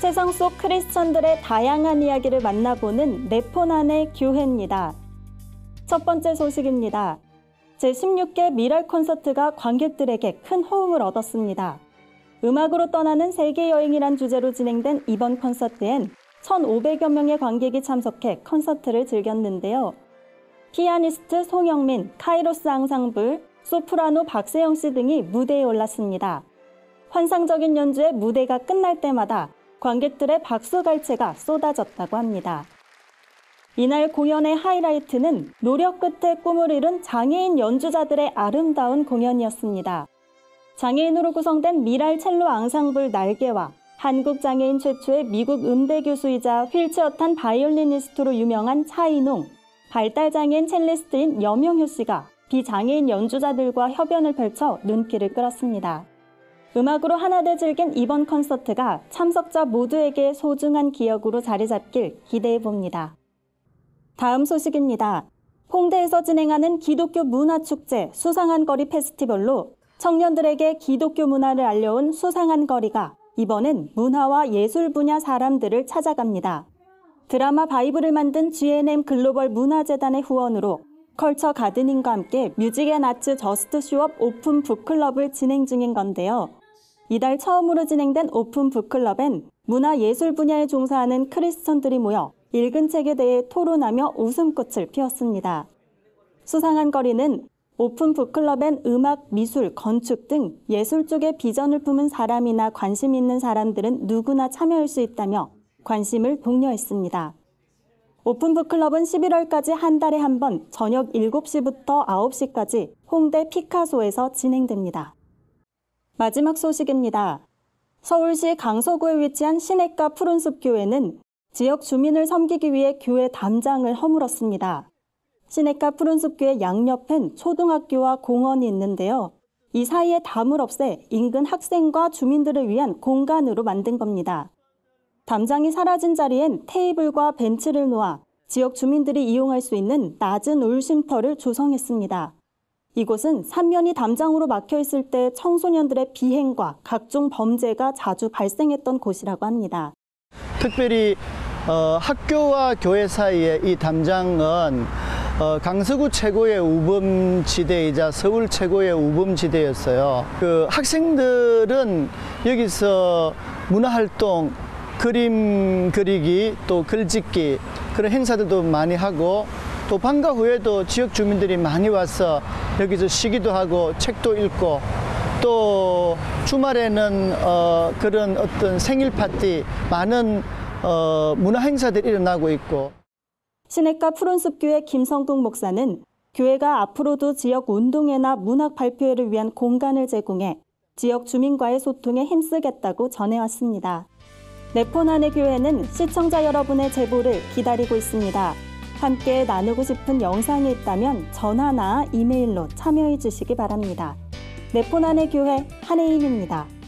세상 속 크리스천들의 다양한 이야기를 만나보는 내 폰 안의 교회입니다. 첫 번째 소식입니다. 제16회 미랄 콘서트가 관객들에게 큰 호응을 얻었습니다. 음악으로 떠나는 세계 여행이란 주제로 진행된 이번 콘서트엔 1,500여 명의 관객이 참석해 콘서트를 즐겼는데요. 피아니스트 송영민, 카이로스 앙상블, 소프라노 박세영 씨 등이 무대에 올랐습니다. 환상적인 연주에 무대가 끝날 때마다 관객들의 박수갈채가 쏟아졌다고 합니다. 이날 공연의 하이라이트는 노력 끝에 꿈을 이룬 장애인 연주자들의 아름다운 공연이었습니다. 장애인으로 구성된 미랄 첼로 앙상블 날개와 한국 장애인 최초의 미국 음대 교수이자 휠체어 탄 바이올리니스트로 유명한 차인홍, 발달장애인 첼리스트인 여명효 씨가 비장애인 연주자들과 협연을 펼쳐 눈길을 끌었습니다. 음악으로 하나 돼 즐긴 이번 콘서트가 참석자 모두에게 소중한 기억으로 자리 잡길 기대해봅니다. 다음 소식입니다. 홍대에서 진행하는 기독교 문화축제 수상한 거리 페스티벌로 청년들에게 기독교 문화를 알려온 수상한 거리가 이번엔 문화와 예술 분야 사람들을 찾아갑니다. 드라마 바이브를 만든 G&M 글로벌 문화재단의 후원으로 컬처 가드닝과 함께 뮤직 앤 아츠 저스트 쇼업 오픈 북클럽을 진행 중인 건데요. 이달 처음으로 진행된 오픈 북클럽엔 문화예술 분야에 종사하는 크리스천들이 모여 읽은 책에 대해 토론하며 웃음꽃을 피웠습니다. 수상한 거리는 오픈 북클럽엔 음악, 미술, 건축 등 예술 쪽에 비전을 품은 사람이나 관심 있는 사람들은 누구나 참여할 수 있다며 관심을 독려했습니다. 오픈 북클럽은 11월까지 한 달에 한 번 저녁 7시부터 9시까지 홍대 피카소에서 진행됩니다. 마지막 소식입니다. 서울시 강서구에 위치한 시냇가 푸른숲 교회는 지역 주민을 섬기기 위해 교회 담장을 허물었습니다. 시냇가 푸른숲 교회 양옆엔 초등학교와 공원이 있는데요. 이 사이에 담을 없애 인근 학생과 주민들을 위한 공간으로 만든 겁니다. 담장이 사라진 자리엔 테이블과 벤치를 놓아 지역 주민들이 이용할 수 있는 낮은 울쉼터를 조성했습니다. 이곳은 3면이 담장으로 막혀 있을 때 청소년들의 비행과 각종 범죄가 자주 발생했던 곳이라고 합니다. 특별히 학교와 교회 사이의 이 담장은 강서구 최고의 우범지대이자 서울 최고의 우범지대였어요. 그 학생들은 여기서 문화활동, 그림 그리기, 또 글짓기 그런 행사들도 많이 하고 또 방과 후에도 지역 주민들이 많이 와서 여기서 쉬기도 하고 책도 읽고 또 주말에는 그런 어떤 생일 파티, 많은 문화 행사들이 일어나고 있고. 시냇가 푸른숲교회 김성국 목사는 교회가 앞으로도 지역 운동회나 문학 발표회를 위한 공간을 제공해 지역 주민과의 소통에 힘쓰겠다고 전해왔습니다. 내 폰 안의 교회는 시청자 여러분의 제보를 기다리고 있습니다. 함께 나누고 싶은 영상이 있다면 전화나 이메일로 참여해 주시기 바랍니다. 내 폰 안의 교회 한혜인입니다.